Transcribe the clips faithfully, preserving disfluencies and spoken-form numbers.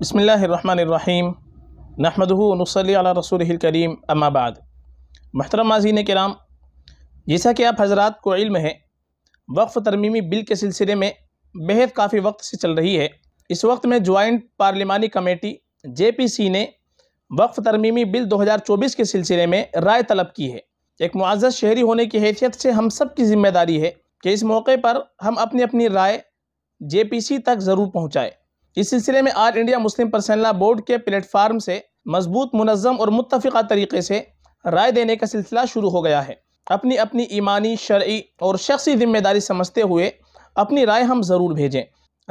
बिस्मिल्लाहिर्रहमानिर्रहीम नहमदुहु व नुसल्ली अला रसूलिहिल करीम अम्मा बाद। महतरम नाज़रीन किराम, जैसा कि आप हज़रात को इल्म है वक्फ़ तरमीमी बिल के सिलसिले में बेहद काफ़ी वक्त से चल रही है। इस वक्त में ज्वाइंट पार्लिमानी कमेटी जे पी सी ने वक्फ़ तरमीमी बिल दो हज़ार चौबीस के सिलसिले में राय तलब की है। एक मुआज़्ज़त शहरी होने की हैसियत से हम सब की ज़िम्मेदारी है कि इस मौके पर हम अपनी अपनी राय जे पी सी तक ज़रूर पहुँचाएँ। इस सिलसिले में all India Muslim personal law board के प्लेटफार्म से मजबूत, मुनज़्ज़म और मुत्तफ़िक़ा तरीक़े से राय देने का सिलसिला शुरू हो गया है। अपनी अपनी ईमानी, शरई और शख्सी ज़िम्मेदारी समझते हुए अपनी राय हम ज़रूर भेजें।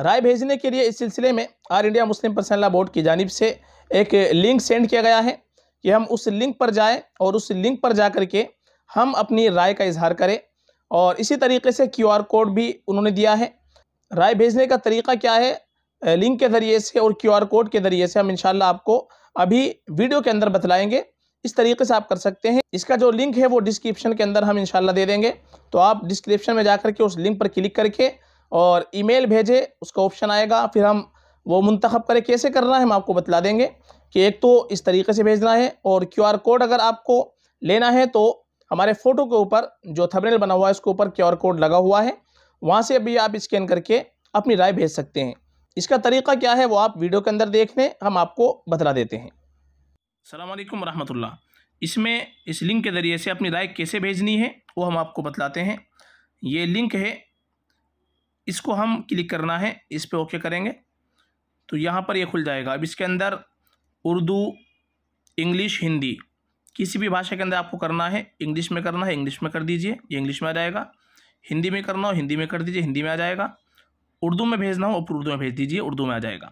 राय भेजने के लिए इस सिलसिले में all India Muslim personal law board की जानिब से एक लिंक सेंड किया गया है कि हम उस लिंक पर जाएँ और उस लिंक पर जा कर के हम अपनी राय का इजहार करें। और इसी तरीके से क्यू आर कोड भी उन्होंने दिया है। राय भेजने का तरीक़ा क्या है, लिंक के ज़रिए से और क्यू आर कोड के ज़रिए से हम इंशाल्लाह आपको अभी वीडियो के अंदर बतलाएंगे। इस तरीके से आप कर सकते हैं। इसका जो लिंक है वो डिस्क्रिप्शन के अंदर हम इंशाल्लाह दे देंगे, तो आप डिस्क्रिप्शन में जाकर के उस लिंक पर क्लिक करके और ईमेल भेजें, उसका ऑप्शन आएगा। फिर हम वो मुंतखब करें कैसे करना है, हम आपको बतला देंगे कि एक तो इस तरीके से भेजना है और क्यू आर कोड अगर आपको लेना है तो हमारे फ़ोटो के ऊपर जो थंबनेल बना हुआ है उसके ऊपर क्यू आर कोड लगा हुआ है, वहाँ से भी आप स्कैन करके अपनी राय भेज सकते हैं। इसका तरीका क्या है वो आप वीडियो के अंदर देख लें, हम आपको बतला देते हैं। अस्सलाम वालेकुम रहमतुल्लाह। इसमें इस लिंक के ज़रिए से अपनी राय कैसे भेजनी है वो हम आपको बतलाते हैं। ये लिंक है, इसको हम क्लिक करना है, इस पर ओके करेंगे तो यहाँ पर ये खुल जाएगा। अब इसके अंदर उर्दू, इंग्लिश, हिंदी किसी भी भाषा के अंदर आपको करना है। इंग्लिश में करना है, इंग्लिश में कर दीजिए, ये इंग्लिश में आ जाएगा। हिंदी में करना हो हिंदी में कर दीजिए, हिंदी में आ जाएगा। उर्दू में भेजना हो उर्दू में भेज दीजिए, उर्दू में आ जाएगा।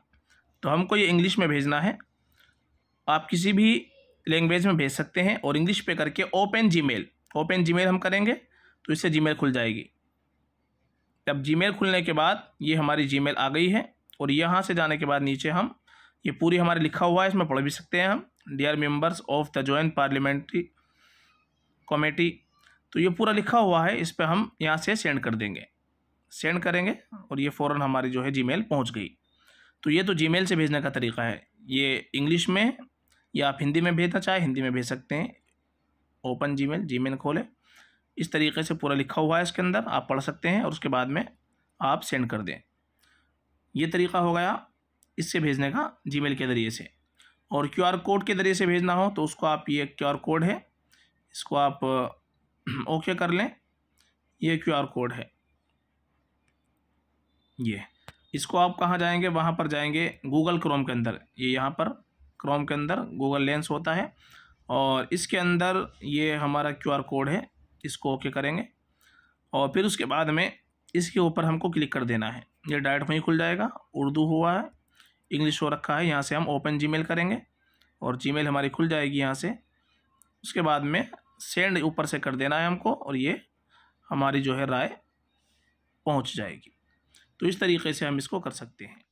तो हमको ये इंग्लिश में भेजना है, आप किसी भी लैंग्वेज में भेज सकते हैं। और इंग्लिश पे करके ओपन जीमेल, ओपन जीमेल हम करेंगे तो इससे जीमेल खुल जाएगी। तब जीमेल खुलने के बाद ये हमारी जीमेल आ गई है। और यहाँ से जाने के बाद नीचे हम ये पूरी हमारे लिखा हुआ है, इसमें पढ़ भी सकते हैं हम, dear members of the joint parliamentary committee, तो ये पूरा लिखा हुआ है। इस पर हम यहाँ से सेंड कर देंगे, सेंड करेंगे और ये फ़ौरन हमारी जो है जीमेल पहुँच गई। तो ये तो जीमेल से भेजने का तरीका है। ये इंग्लिश में या आप हिंदी में भेजना चाहें हिंदी में भेज सकते हैं। ओपन जीमेल, जीमेल खोलें, इस तरीके से पूरा लिखा हुआ है, इसके अंदर आप पढ़ सकते हैं और उसके बाद में आप सेंड कर दें। ये तरीका हो गया इससे भेजने का जीमेल के ज़रिए से। और क्यू आर कोड के ज़रिए से भेजना हो तो उसको आप, ये क्यू आर कोड है, इसको आप ओके कर लें। ये क्यू आर कोड है, ये इसको आप कहाँ जाएंगे, वहाँ पर जाएंगे गूगल क्रोम के अंदर। ये यहाँ पर क्रोम के अंदर गूगल लेंस होता है और इसके अंदर ये हमारा क्यू आर कोड है, इसको ओके करेंगे। और फिर उसके बाद में इसके ऊपर हमको क्लिक कर देना है, ये डायरेक्ट वहीं खुल जाएगा। उर्दू हुआ है, इंग्लिश हो रखा है, यहाँ से हम ओपन जीमेल करेंगे और जीमेल हमारी खुल जाएगी यहाँ से। उसके बाद में सेंड ऊपर से कर देना है हमको और ये हमारी जो है राय पहुंच जाएगी। तो इस तरीके से हम इसको कर सकते हैं।